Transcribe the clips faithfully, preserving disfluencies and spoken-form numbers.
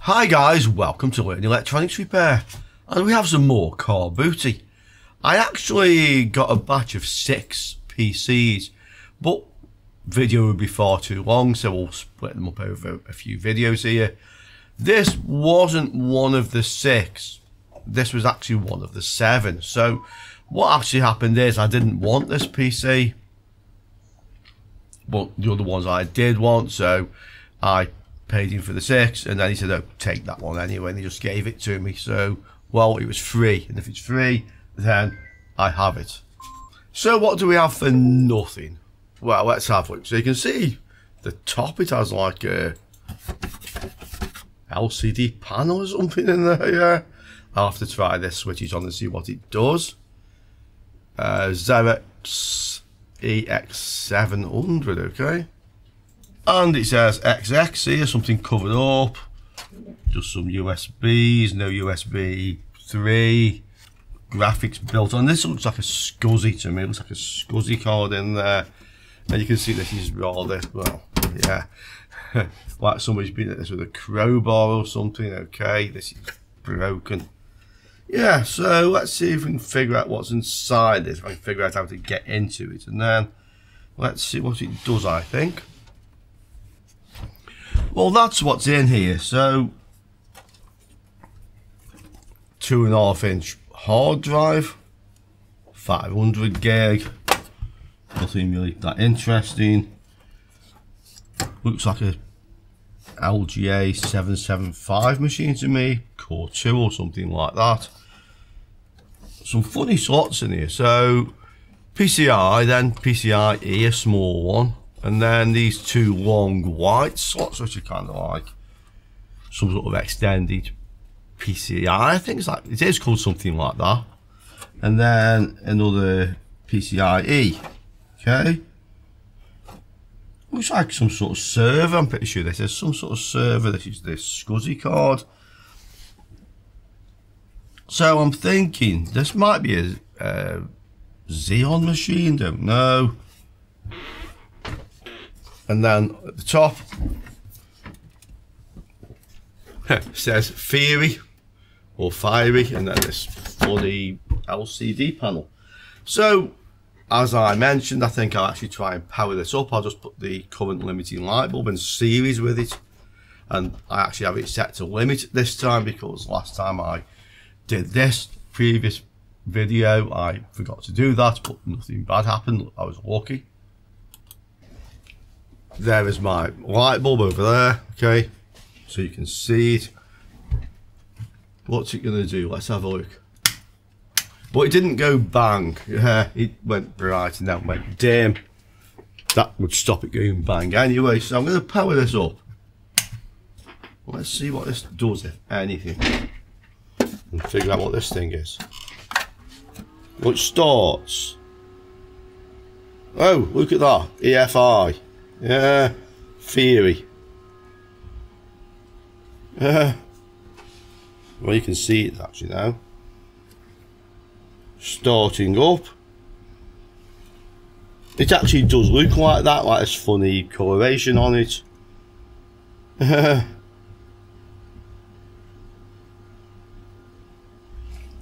Hi guys, welcome to Learning Electronics Repair, and we have some more core booty. I actually got a batch of six P Cs, but video would be far too long, so we'll split them up over a few videos here. This wasn't one of the six, this was actually one of the seven. So what actually happened is I didn't want this P C, but the other ones I did want, so I paid him for the six, and then he said, oh, take that one anyway, and he just gave it to me. So, well, it was free, and if it's free, then I have it. So what do we have for nothing? Well, let's have a look. So you can see the top, it has like a L C D panel or something in there, yeah. I'll have to try this switch on and see what it does. Uh, Xerox E X seven hundred, okay. And it says X X here, something covered up. Just some U S Bs, no U S B three. Graphics built on. This looks like a SCSI to me. It looks like a SCSI card in there. And you can see this is rather, well, yeah. Like somebody's been at this with a crowbar or something. Okay, this is broken. Yeah, so let's see if we can figure out what's inside this. If I can figure out how to get into it. And then let's see what it does, I think. Well, that's what's in here. So, two and a half inch hard drive, five hundred gig, nothing really that interesting. Looks like a L G A seven seventy-five machine to me, core two or something like that. Some funny slots in here. So, P C I, then P C I E, a small one. And then these two long white slots, which are kind of like some sort of extended P C I. I think it's like, it is called something like that. And then another P C I E. Okay. Looks like some sort of server. I'm pretty sure this is some sort of server. This is this SCSI card. So I'm thinking this might be a uh, Xeon machine. Don't know. And then at the top says Fiery or Fiery, and then this bloody L C D panel. So, as I mentioned, I think I'll actually try and power this up. I'll just put the current limiting light bulb in series with it. And I actually have it set to limit this time, because last time I did this previous video, I forgot to do that, but nothing bad happened. I was lucky. There is my light bulb over there, okay, so you can see it. What's it going to do? Let's have a look. But it didn't go bang, yeah, it went bright and then went dim. That would stop it going bang anyway, so I'm going to power this up. Let's see what this does, if anything, and figure out what this thing is. Well, it starts. Oh, look at that, E F I. Yeah, Theory. Yeah. Well, you can see it actually now. Starting up. It actually does look like that, like this funny coloration on it. Yeah.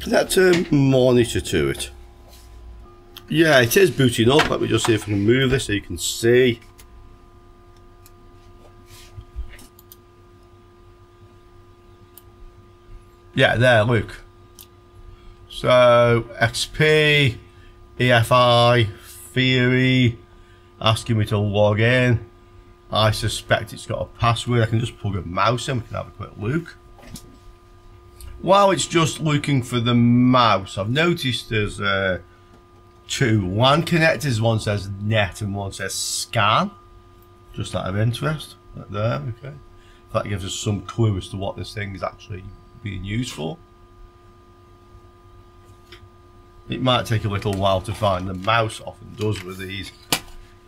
Connect a monitor to it. Yeah, it is booting up. Let me just see if I can move this so you can see. Yeah, there, look. So, X P, E F I, Theory, asking me to log in. I suspect it's got a password. I can just plug a mouse in, we can have a quick look. While it's just looking for the mouse, I've noticed there's uh, two LAN connectors. One says net and one says scan. Just out of interest, right there, okay. That gives us some clue as to what this thing is actually being used for. It might take a little while to find the mouse, often does with these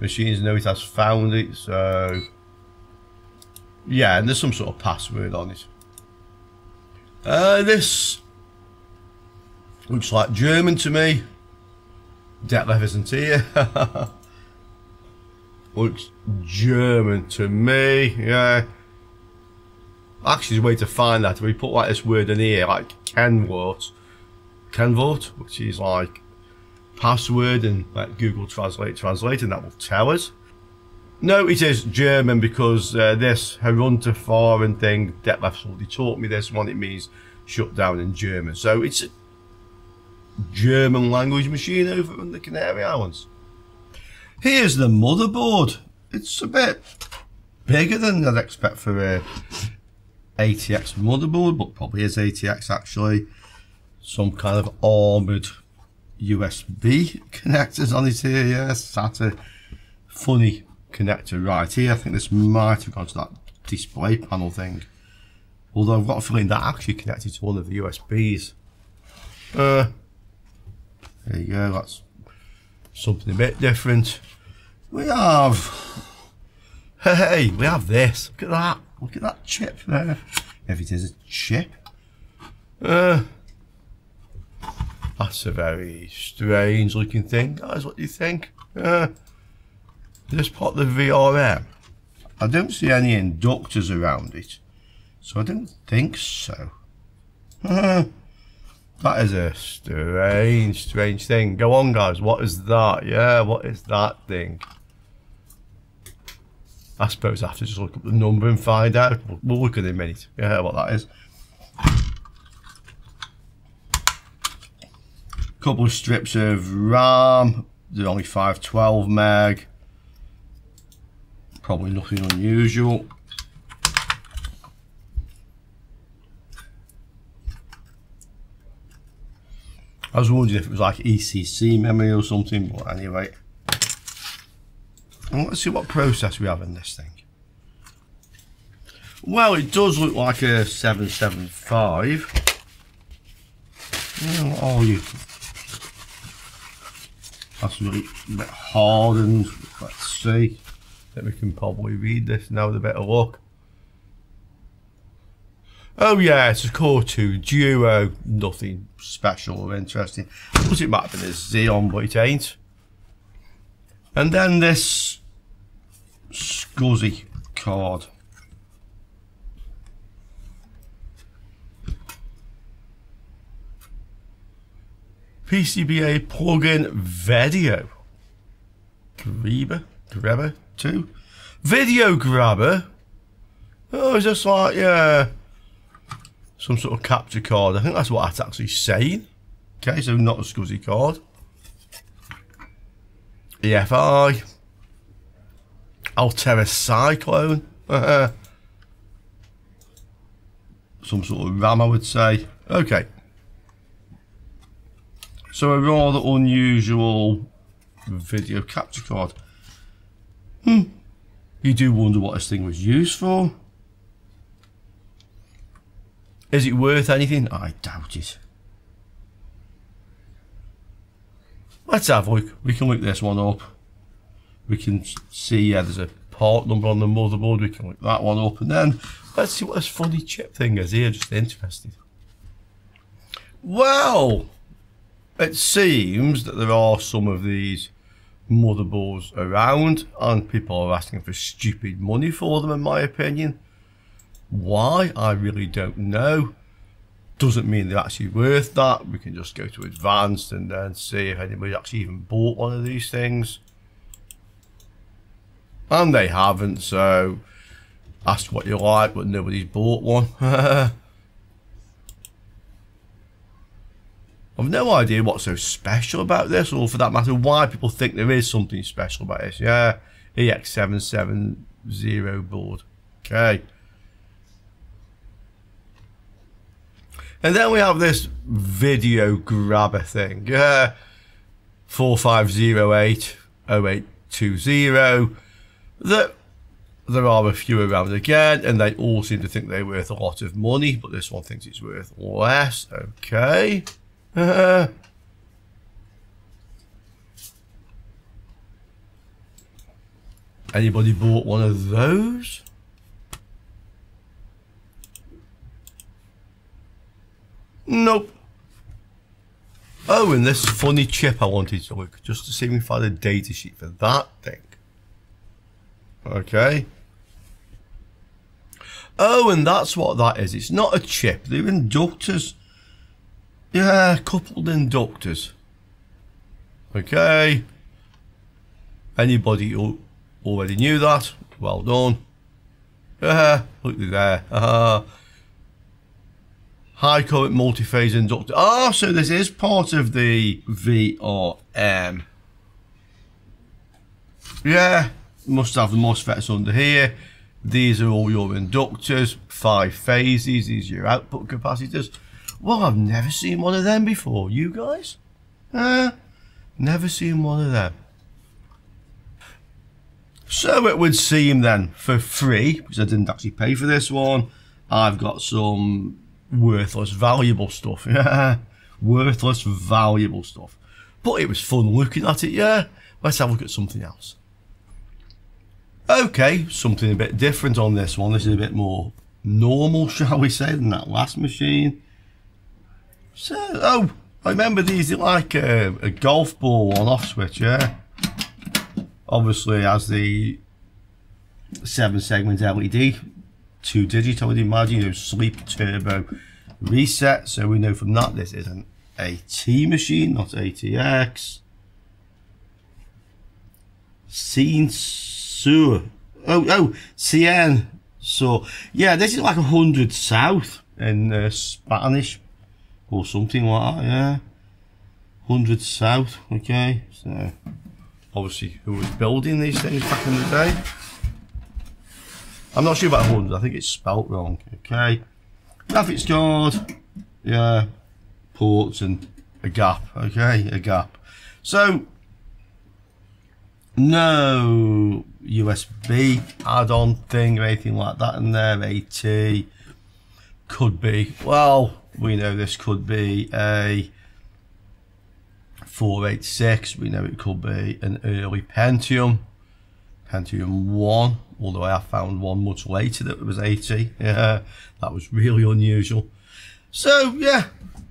machines. No, it has found it, so yeah, and there's some sort of password on it. Uh, this looks like German to me. Detlef isn't here. Looks German to me, yeah. Actually, there's a way to find that. If we put like this word in here, like Kennwort, Kennwort, which is like password, and like Google Translate translate, and that will tell us. No, it is German, because uh, this herunterfahren thing, Detlef's already taught me this one. It means shut down in German. So it's a German language machine over on the Canary Islands. Here's the motherboard. It's a bit bigger than I'd expect for a A T X motherboard, but probably is A T X actually. Some kind of armoured U S B connectors on it here, yeah, SATA. Funny connector right here. I think this might have gone to that display panel thing, although I've got a feeling that actually connected to one of the U S Bs. Uh, there you go, that's something a bit different. We have, hey, we have this. Look at that, look at that chip there, if it is a chip. Uh, that's a very strange looking thing, guys. What do you think? Uh, This part, the V R M, I don't see any inductors around it, so I don't think so. That is a strange, strange thing. Go on, guys, what is that? Yeah, what is that thing? I suppose I have to just look up the number and find out. We'll look in a minute, yeah, what that is. Couple of strips of RAM, they're only five twelve meg. Probably nothing unusual. I was wondering if it was like E C C memory or something, but anyway. And let's see what process we have in this thing. Well, it does look like a seven seventy-five. What are you? That's really a bit hardened. Let's see. We can probably read this now with a better look. Oh yeah, it's a Core two Duo, nothing special or interesting. Of course it might have been a Xeon, but it ain't. And then this SCSI card. P C B A plug-in video. Grabber, grabber. Two video grabber. Oh, it's just like, yeah, some sort of capture card. I think that's what that's actually saying. Okay, so not a SCSI card. E F I Altair Cyclone. Some sort of RAM, I would say. Okay, so a rather unusual video capture card. Hmm. You do wonder what this thing was used for. Is it worth anything? I doubt it. Let's have a look. We can look this one up. We can see, yeah, there's a part number on the motherboard. We can look that one up, and then let's see what this funny chip thing is here. Just interested. Well, it seems that there are some of these motherboards around, and people are asking for stupid money for them, in my opinion. Why? I really don't know. Doesn't mean they're actually worth that. We can just go to advanced and then see if anybody actually even bought one of these things. And they haven't, so ask what you like, but nobody's bought one. I've no idea what's so special about this, or for that matter, why people think there is something special about this. Yeah, E X seven seven zero board. Okay. And then we have this video grabber thing. Yeah, four five zero eight oh eight two zero. That there are a few around again, and they all seem to think they're worth a lot of money, but this one thinks it's worth less. Okay. Uh, anybody bought one of those? Nope. Oh, and this funny chip I wanted to look, just to see if we find a data sheet for that thing. Okay. Oh, and that's what that is. It's not a chip. They're inductors. Yeah, coupled inductors. Okay. Anybody who already knew that, well done. Yeah, look there. Uh, high current multi-phase inductor. Ah, oh, so this is part of the V R M. Yeah, must have the MOSFETs under here. These are all your inductors, five phases, these are your output capacitors. Well, I've never seen one of them before, you guys? Uh, never seen one of them. So it would seem then, for free, because I didn't actually pay for this one, I've got some worthless, valuable stuff. Yeah, worthless, valuable stuff. But it was fun looking at it, yeah? Let's have a look at something else. Okay, something a bit different on this one. This is a bit more normal, shall we say, than that last machine. So, oh, I remember these, they're like a, a golf ball on-off switch, yeah? Obviously, as the seven segment L E D, two digit, I would imagine, you know, sleep turbo reset. So we know from that this is an AT machine, not A T X. Sensor. Oh, oh, C N. So, yeah, this is like one hundred South in uh, Spanish or something like that, yeah. one hundred South, okay. So, obviously, who was building these things back in the day. I'm not sure about one hundred, I think it's spelt wrong, okay. Graphics card, yeah, ports and a gap, okay, a gap. So, no U S B add-on thing or anything like that in there. AT could be, well, we know this could be a four eighty-six, we know it could be an early Pentium, Pentium one, although I have found one much later that was eighty, yeah, that was really unusual. So yeah,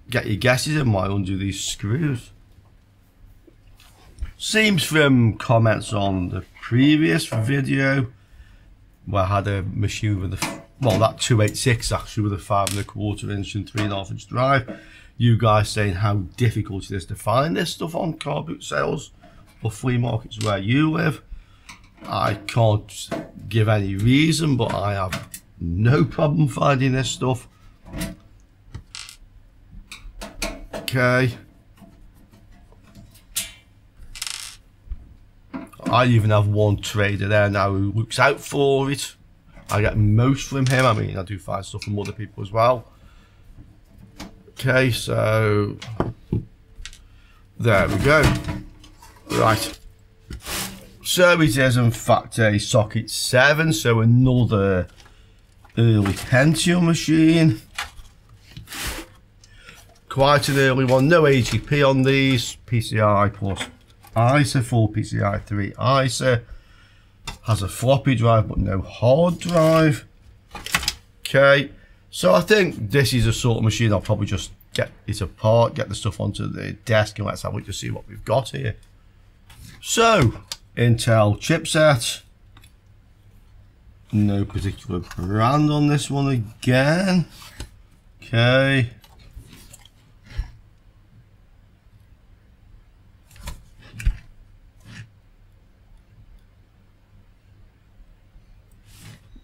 get your guesses and might undo these screws. Seems from comments on the previous video where I had a machine with a, well, that two eighty-six actually with a five and a quarter inch and three and a half inch drive. You guys saying how difficult it is to find this stuff on car boot sales or flea markets where you live. I can't give any reason, but I have no problem finding this stuff. Okay. I even have one trader there now who looks out for it. I get most from him. I mean, I do find stuff from other people as well. Okay, so there we go. Right. So it is in fact a Socket seven, so another early Pentium machine. Quite an early one, no A G P on these, P C I plus I S A, full P C I three I S A, has a floppy drive but no hard drive. Okay, so I think this is a sort of machine I'll probably just get it apart, get the stuff onto the desk, and let's have a look to see what we've got here. So, Intel chipset, no particular brand on this one again. Okay.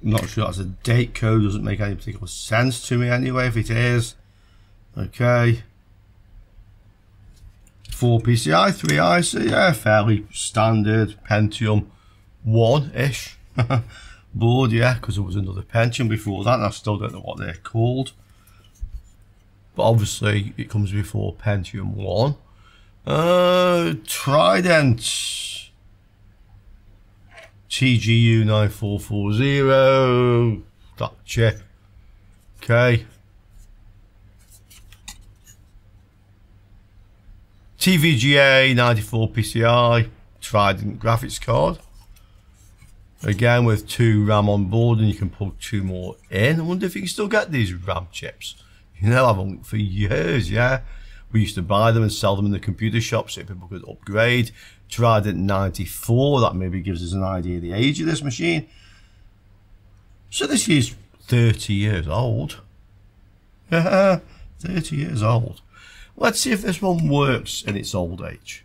Not sure that's a date code, doesn't make any particular sense to me anyway, if it is. Okay. Four P C I, three I S A, yeah, fairly standard Pentium one-ish board, yeah, because there was another Pentium before that, and I still don't know what they're called. But obviously, it comes before Pentium one. Uh, Trident T G U nine four four zero, that chip, okay. T V G A ninety-four P C I, Trident graphics card. Again with two RAM on board, and you can plug two more in. I wonder if you can still get these RAM chips. You know, I've owned for years, yeah. We used to buy them and sell them in the computer shop so people could upgrade. Trident ninety-four, that maybe gives us an idea of the age of this machine. So this is thirty years old. thirty years old. Let's see if this one works in its old age.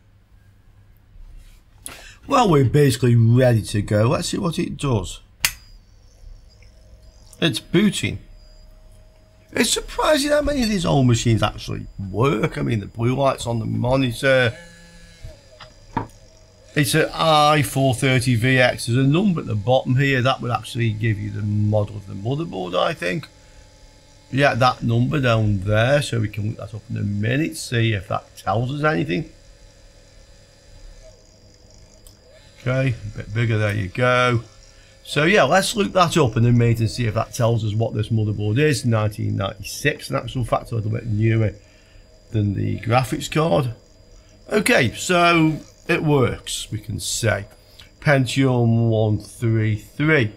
Well, we're basically ready to go. Let's see what it does. It's booting. It's surprising how many of these old machines actually work. I mean, the blue light's on the monitor. It's an i four thirty V X. There's a number at the bottom here. That would actually give you the model of the motherboard, I think. Yeah, that number down there. So we can look that up in a minute, see if that tells us anything. Okay, a bit bigger, there you go. So yeah, let's look that up in a minute and see if that tells us what this motherboard is. nineteen ninety-six, an actual fact, a little bit newer than the graphics card. Okay, so it works, we can say. Pentium one thirty-three.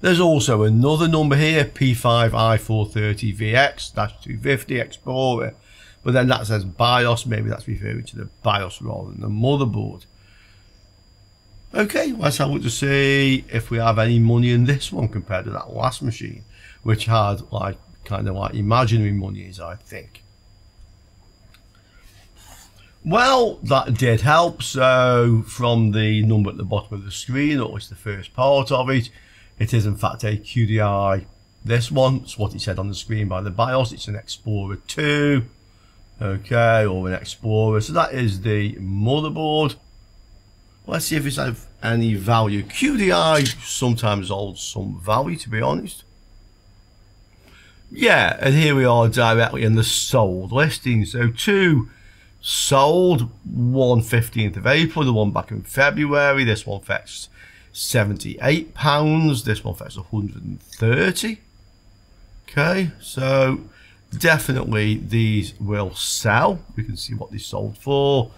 There's also another number here, P five i four thirty V X two fifty Explorer. But then that says BIOS, maybe that's referring to the BIOS rather than the motherboard. Okay, let's have a look to see if we have any money in this one compared to that last machine, which had like kind of like imaginary monies, I think. Well, that did help. So from the number at the bottom of the screen, or at least the first part of it, it is in fact a Q D I. This one, it's what it said on the screen by the BIOS. It's an Explorer two, okay, or an Explorer. So that is the motherboard. Let's see if it's of any value. Q D I sometimes holds some value, to be honest. Yeah, and here we are directly in the sold listing. So two sold, one fifteenth of April, the one back in February. This one fetched seventy-eight pounds. This one fetched one hundred and thirty. Okay, so definitely these will sell. We can see what they sold for.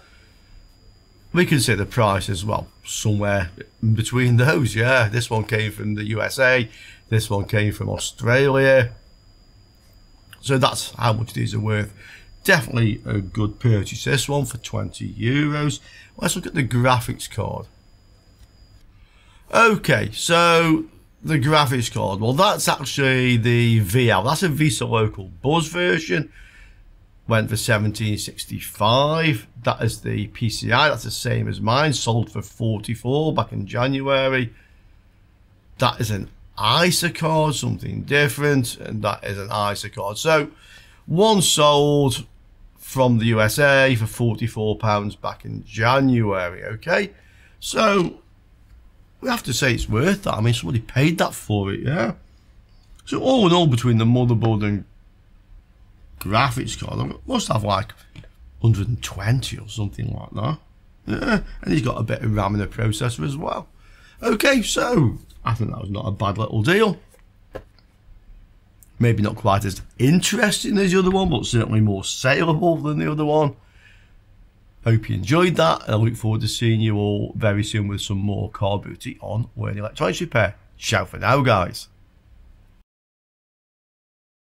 We can see the price as well, somewhere in between those, yeah. This one came from the U S A, this one came from Australia. So that's how much these are worth. Definitely a good purchase, this one, for twenty euros. Let's look at the graphics card. Okay, so the graphics card, well, that's actually the V L. That's a VESA local bus version. Went for seventeen sixty-five. That is the P C I, that's the same as mine, sold for forty-four back in January. That is an I S A card, something different, and that is an I S A card. So one sold from the U S A for forty-four pounds back in January. Okay, so we have to say it's worth that. I mean, somebody paid that for it, yeah. So all in all, between the motherboard and graphics card, I must have like one hundred and twenty or something like that. Yeah, and he's got a bit of RAM in the processor as well. Okay, so I think that was not a bad little deal. Maybe not quite as interesting as the other one, but certainly more saleable than the other one. Hope you enjoyed that, and I look forward to seeing you all very soon with some more Car Booty on Learning Electronics Repair. Ciao for now, guys.